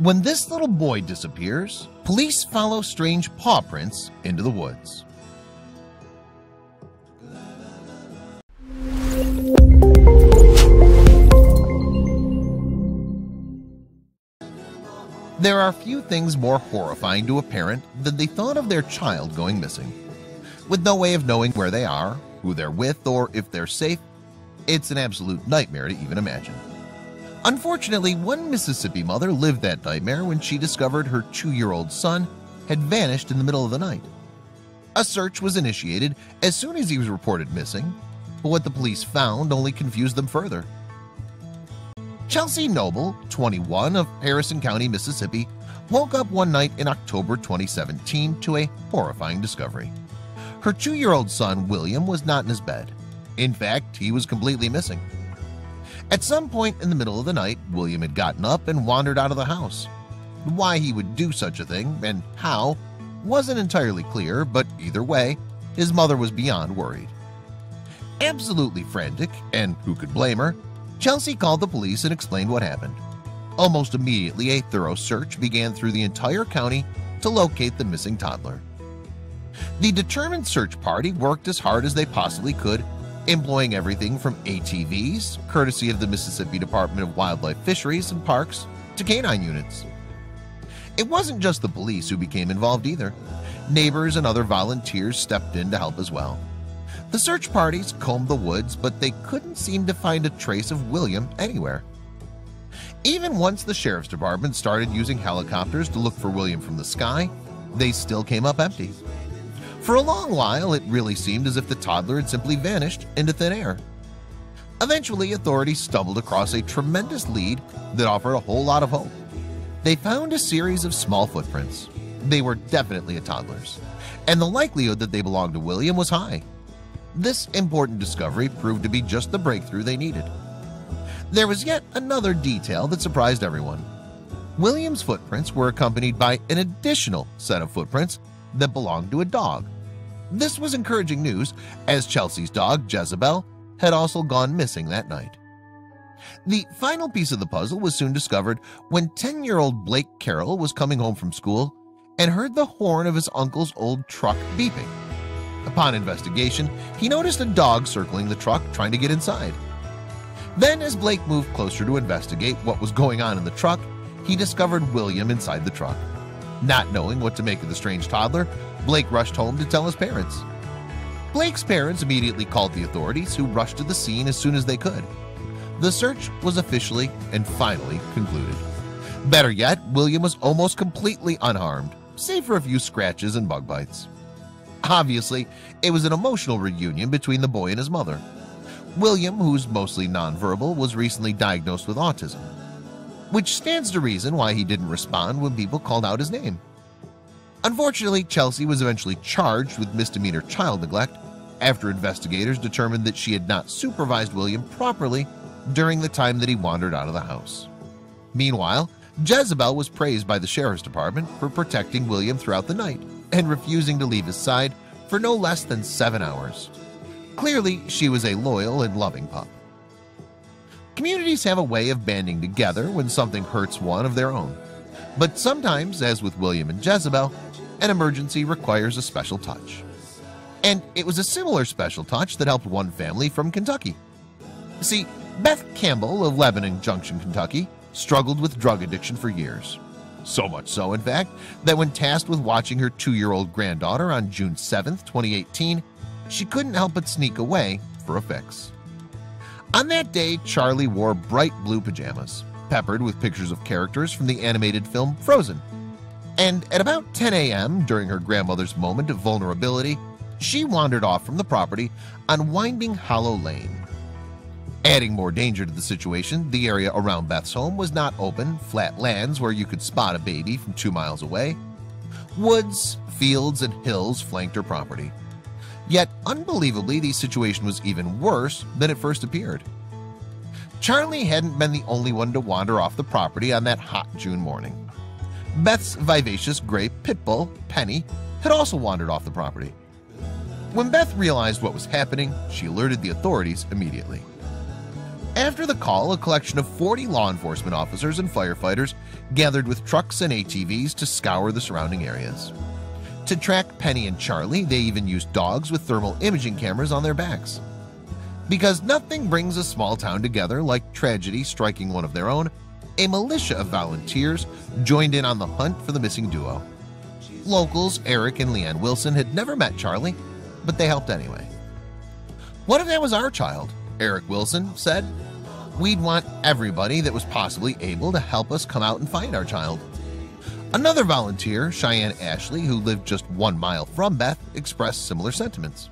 When this little boy disappears, police follow strange paw prints into the woods. There are few things more horrifying to a parent than the thought of their child going missing. With no way of knowing where they are, who they're with, or if they're safe, it's an absolute nightmare to even imagine. Unfortunately, one Mississippi mother lived that nightmare when she discovered her 2-year-old son had vanished in the middle of the night. A search was initiated as soon as he was reported missing, but what the police found only confused them further. Chelsea Noble, 21, of Harrison County, Mississippi, woke up one night in October 2017 to a horrifying discovery. Her 2-year-old son, William, was not in his bed. In fact, he was completely missing. At some point in the middle of the night, William had gotten up and wandered out of the house. Why he would do such a thing, and how, wasn't entirely clear, but either way, his mother was beyond worried. Absolutely frantic, and who could blame her, Chelsea called the police and explained what happened. Almost immediately, a thorough search began through the entire county to locate the missing toddler. The determined search party worked as hard as they possibly could, employing everything from ATVs, courtesy of the Mississippi Department of Wildlife, Fisheries, and Parks, to canine units. It wasn't just the police who became involved either. Neighbors and other volunteers stepped in to help as well. The search parties combed the woods, but they couldn't seem to find a trace of William anywhere. Even once the sheriff's department started using helicopters to look for William from the sky, they still came up empty. For a long while, it really seemed as if the toddler had simply vanished into thin air. Eventually, authorities stumbled across a tremendous lead that offered a whole lot of hope. They found a series of small footprints. They were definitely a toddler's, and the likelihood that they belonged to William was high. This important discovery proved to be just the breakthrough they needed. There was yet another detail that surprised everyone. William's footprints were accompanied by an additional set of footprints that belonged to a dog. This was encouraging news, as Chelsea's dog, Jezebel, had also gone missing that night. The final piece of the puzzle was soon discovered when 10-year-old Blake Carroll was coming home from school and heard the horn of his uncle's old truck beeping. Upon investigation, he noticed a dog circling the truck trying to get inside. Then, as Blake moved closer to investigate what was going on in the truck, he discovered William inside the truck. Not knowing what to make of the strange toddler, Blake rushed home to tell his parents. Blake's parents immediately called the authorities, who rushed to the scene as soon as they could. The search was officially and finally concluded. Better yet, William was almost completely unharmed, save for a few scratches and bug bites. Obviously, it was an emotional reunion between the boy and his mother. William, who's mostly nonverbal, was recently diagnosed with autism, which stands to reason why he didn't respond when people called out his name. Unfortunately, Chelsea was eventually charged with misdemeanor child neglect after investigators determined that she had not supervised William properly during the time that he wandered out of the house. Meanwhile, Jezebel was praised by the sheriff's department for protecting William throughout the night and refusing to leave his side for no less than 7 hours. Clearly, she was a loyal and loving pup. Communities have a way of banding together when something hurts one of their own. But sometimes, as with William and Jezebel, an emergency requires a special touch. And it was a similar special touch that helped one family from Kentucky. See, Beth Campbell of Lebanon Junction, Kentucky, struggled with drug addiction for years. So much so, in fact, that when tasked with watching her 2-year-old granddaughter on June 7, 2018, she couldn't help but sneak away for a fix. On that day, Charlie wore bright blue pajamas, peppered with pictures of characters from the animated film Frozen. And at about 10 a.m., during her grandmother's moment of vulnerability, she wandered off from the property on winding Hollow Lane. Adding more danger to the situation, the area around Beth's home was not open, flat lands where you could spot a baby from 2 miles away. Woods, fields, and hills flanked her property. Yet, unbelievably, the situation was even worse than it first appeared. Charlie hadn't been the only one to wander off the property on that hot June morning. Beth's vivacious gray pit bull, Penny, had also wandered off the property. When Beth realized what was happening, she alerted the authorities immediately. After the call, a collection of 40 law enforcement officers and firefighters gathered with trucks and ATVs to scour the surrounding areas. To track Penny and Charlie, they even used dogs with thermal imaging cameras on their backs. Because nothing brings a small town together like tragedy striking one of their own, a militia of volunteers joined in on the hunt for the missing duo. Locals Eric and Leanne Wilson had never met Charlie, but they helped anyway. "What if that was our child?" Eric Wilson said. "We'd want everybody that was possibly able to help us come out and find our child." Another volunteer, Cheyenne Ashley, who lived just 1 mile from Beth, expressed similar sentiments.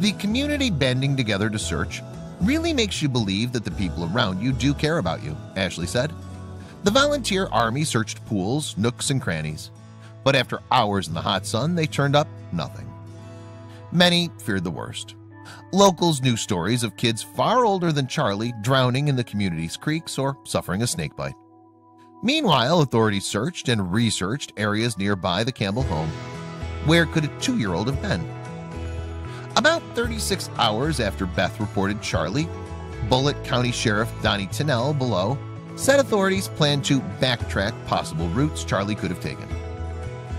The community banding together to search really makes you believe that the people around you do care about you, Ashley said. The volunteer army searched pools, nooks, and crannies, but after hours in the hot sun, they turned up nothing. Many feared the worst. Locals knew stories of kids far older than Charlie drowning in the community's creeks or suffering a snake bite. Meanwhile, authorities searched and researched areas nearby the Campbell home. Where could a 2-year-old have been? About 36 hours after Beth reported Charlie, Bullitt County Sheriff Donnie Tennell below said authorities planned to backtrack possible routes Charlie could have taken.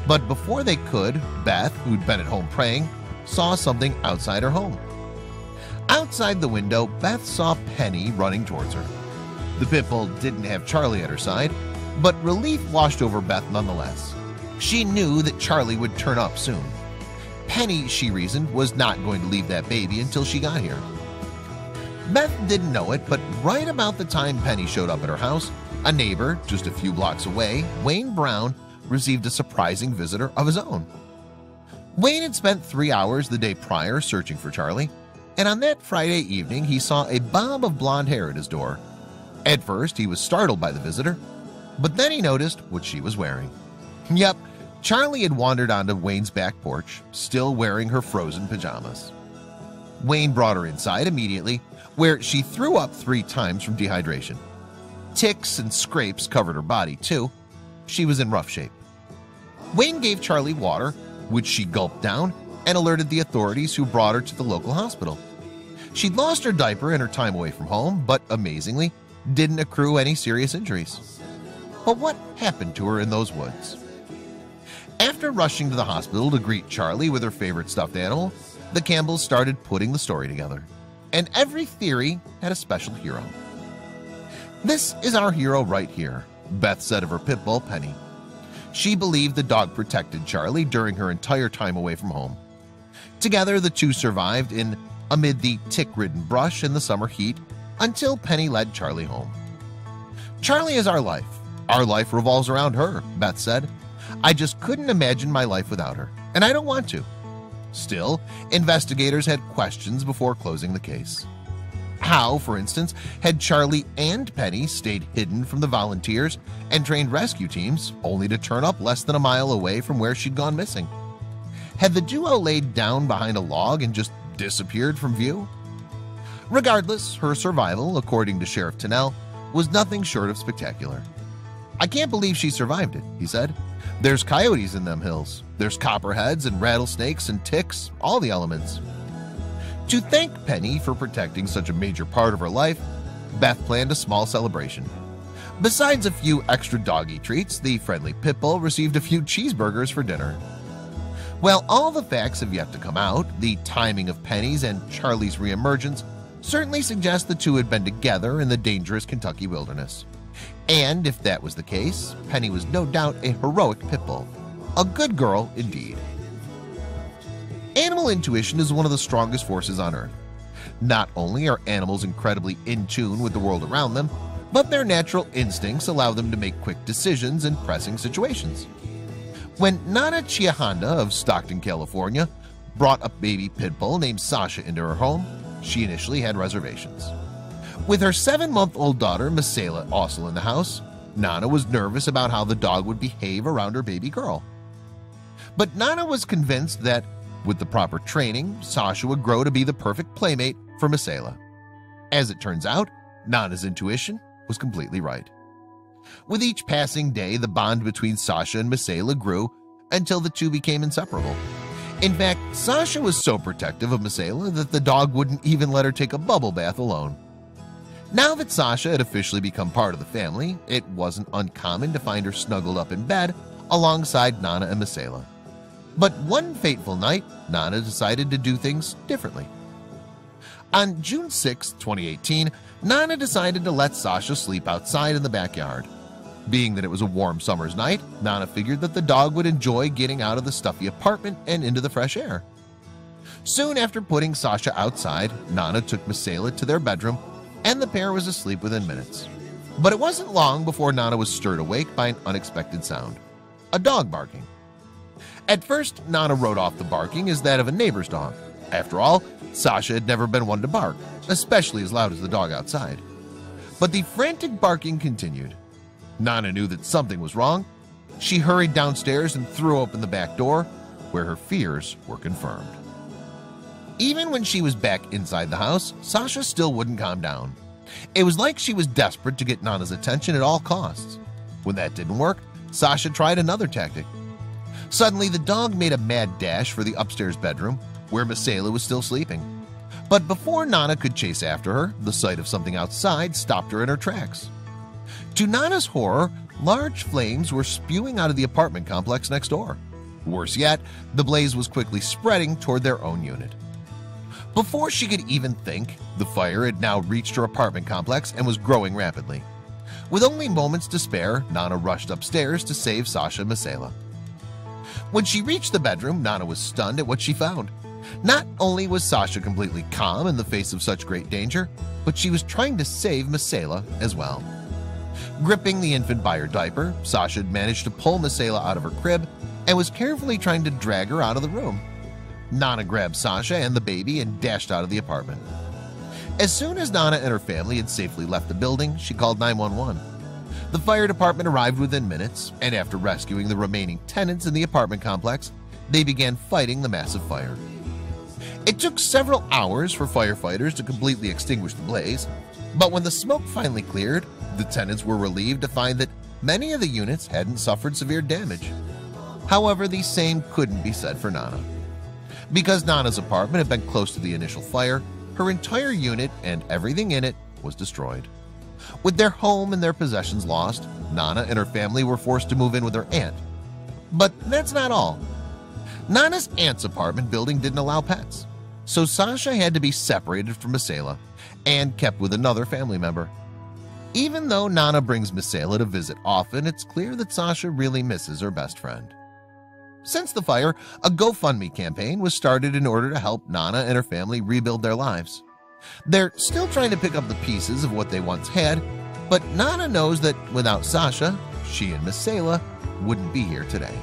But before they could, Beth, who'd been at home praying, saw something outside her home. Outside the window, Beth saw Penny running towards her. The pit bull didn't have Charlie at her side, but relief washed over Beth nonetheless. She knew that Charlie would turn up soon. Penny, she reasoned, was not going to leave that baby until she got here. Beth didn't know it, but right about the time Penny showed up at her house, a neighbor just a few blocks away, Wayne Brown, received a surprising visitor of his own. Wayne had spent 3 hours the day prior searching for Charlie, and on that Friday evening, he saw a bob of blonde hair at his door. At first, he was startled by the visitor, but then he noticed what she was wearing. Yep, Charlie had wandered onto Wayne's back porch, still wearing her frozen pajamas. Wayne brought her inside immediately, where she threw up 3 times from dehydration. Ticks and scrapes covered her body, too. She was in rough shape. Wayne gave Charlie water, which she gulped down, and alerted the authorities who brought her to the local hospital. She'd lost her diaper in her time away from home, but amazingly, didn't accrue any serious injuries. But what happened to her in those woods? After rushing to the hospital to greet Charlie with her favorite stuffed animal, the Campbells started putting the story together, and every theory had a special hero. "This is our hero right here," Beth said of her pit bull, Penny. She believed the dog protected Charlie during her entire time away from home. Together, the two survived amid the tick-ridden brush and the summer heat until Penny led Charlie home. "Charlie is our life. Our life revolves around her," Beth said. "I just couldn't imagine my life without her, and I don't want to." Still, investigators had questions before closing the case. How, for instance, had Charlie and Penny stayed hidden from the volunteers and trained rescue teams, only to turn up less than a mile away from where she'd gone missing? Had the duo laid down behind a log and just disappeared from view? Regardless, her survival, according to Sheriff Tennell, was nothing short of spectacular. "I can't believe she survived it," he said. "There's coyotes in them hills. There's copperheads and rattlesnakes and ticks, all the elements." To thank Penny for protecting such a major part of her life, Beth planned a small celebration. Besides a few extra doggy treats, the friendly pit bull received a few cheeseburgers for dinner. While all the facts have yet to come out, the timing of Penny's and Charlie's reemergence certainly suggests the two had been together in the dangerous Kentucky wilderness. And if that was the case, Penny was no doubt a heroic pit bull, a good girl indeed. Animal intuition is one of the strongest forces on Earth. Not only are animals incredibly in tune with the world around them, but their natural instincts allow them to make quick decisions in pressing situations. When Nana Chihanda of Stockton, California, brought a baby pit bull named Sasha into her home, she initially had reservations. With her 7-month-old daughter, Misela, also in the house, Nana was nervous about how the dog would behave around her baby girl. But Nana was convinced that with the proper training, Sasha would grow to be the perfect playmate for Misela. As it turns out, Nana's intuition was completely right. With each passing day, the bond between Sasha and Misela grew until the two became inseparable. In fact, Sasha was so protective of Misela that the dog wouldn't even let her take a bubble bath alone. Now that Sasha had officially become part of the family, it wasn't uncommon to find her snuggled up in bed alongside Nana and Misela. But one fateful night, Nana decided to do things differently. On June 6, 2018, Nana decided to let Sasha sleep outside in the backyard. Being that it was a warm summer's night, Nana figured that the dog would enjoy getting out of the stuffy apartment and into the fresh air. Soon after putting Sasha outside, Nana took Misela to their bedroom, and the pair was asleep within minutes. But it wasn't long before Nana was stirred awake by an unexpected sound, a dog barking. At first, Nana wrote off the barking as that of a neighbor's dog. After all, Sasha had never been one to bark, especially as loud as the dog outside. But the frantic barking continued. Nana knew that something was wrong. She hurried downstairs and threw open the back door, where her fears were confirmed. Even when she was back inside the house, Sasha still wouldn't calm down. It was like she was desperate to get Nana's attention at all costs. When that didn't work, Sasha tried another tactic. Suddenly, the dog made a mad dash for the upstairs bedroom, where Misela was still sleeping. But before Nana could chase after her, the sight of something outside stopped her in her tracks. To Nana's horror, large flames were spewing out of the apartment complex next door. Worse yet, the blaze was quickly spreading toward their own unit. Before she could even think, the fire had now reached her apartment complex and was growing rapidly. With only moments to spare, Nana rushed upstairs to save Sasha and Misela. When she reached the bedroom, Nana was stunned at what she found. Not only was Sasha completely calm in the face of such great danger, but she was trying to save Misela as well. Gripping the infant by her diaper, Sasha had managed to pull Misela out of her crib and was carefully trying to drag her out of the room. Nana grabbed Sasha and the baby and dashed out of the apartment. As soon as Nana and her family had safely left the building, she called 911. The fire department arrived within minutes, and after rescuing the remaining tenants in the apartment complex, they began fighting the massive fire. It took several hours for firefighters to completely extinguish the blaze, but when the smoke finally cleared, the tenants were relieved to find that many of the units hadn't suffered severe damage. However, the same couldn't be said for Nana. Because Nana's apartment had been close to the initial fire, her entire unit and everything in it was destroyed. With their home and their possessions lost, Nana and her family were forced to move in with her aunt. But that's not all. Nana's aunt's apartment building didn't allow pets, so Sasha had to be separated from Misela and kept with another family member. Even though Nana brings Misela to visit often, it's clear that Sasha really misses her best friend. Since the fire, a GoFundMe campaign was started in order to help Nana and her family rebuild their lives. They're still trying to pick up the pieces of what they once had, but Nana knows that without Sasha, she and Misela wouldn't be here today.